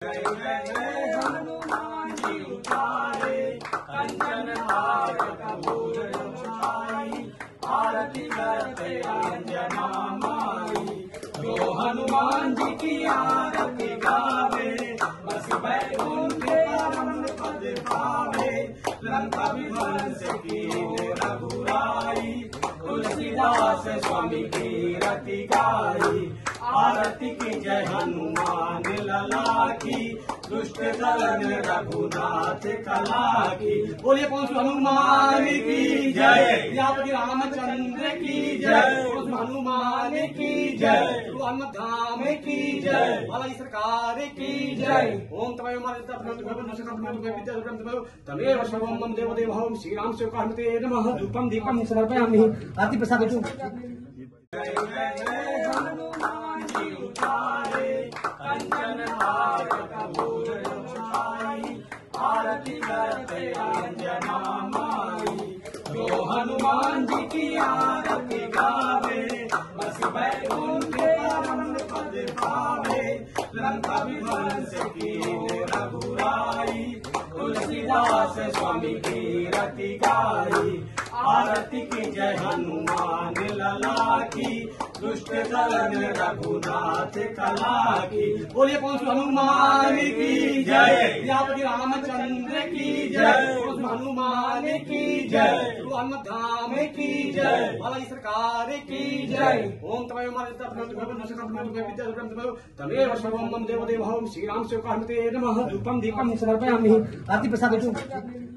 हनुमान जी उतारे कंचन हार कपूर चढ़ाई, आरती करते अंजना माई। जो हनुमान जी की आरती गावे बस बैकुंठ आनंद पद पावे। लंका विध्वंस कीने रघुराई, तुलसीदास स्वामी की रति गाई। आरती की जय हनुमान लला की, दुष्ट दलन रघुनाथ कला की। बोले पुष्प हनुमान की जय, प्रजापति रामचंद्र की जय। पुष्प हनुमान की जय, धाम की जय, भलाई सरकार की जय। ओम तमेव तमेव सर्वं देवदेव ओम श्री राम शिवाय नमः। धूपम दीपम समर्पयामि। आरती प्रसाद आरती करते अंजना माई। जो हनुमान जी की आरती गावे बस बैकुंठ आनंद पद पावे। लंका विध्वंस कीने रघुराई, तुलसीदास स्वामी की रति गाई। आरती की जय हनुमान लला की, दुष्ट दलन रघुनाथ कला की। बोले पुष्प हनुमान की जय, प्रजापति रामचंद्र की जय। पुष्प हनुमान की जय, धाम की जय, भलाई सरकार की जय। ओम तमेव तमेव सर्वं देवदेव ओम श्री राम शिवाय नमः। धूपम दीपम समर्पयामि। आरती प्रसाद।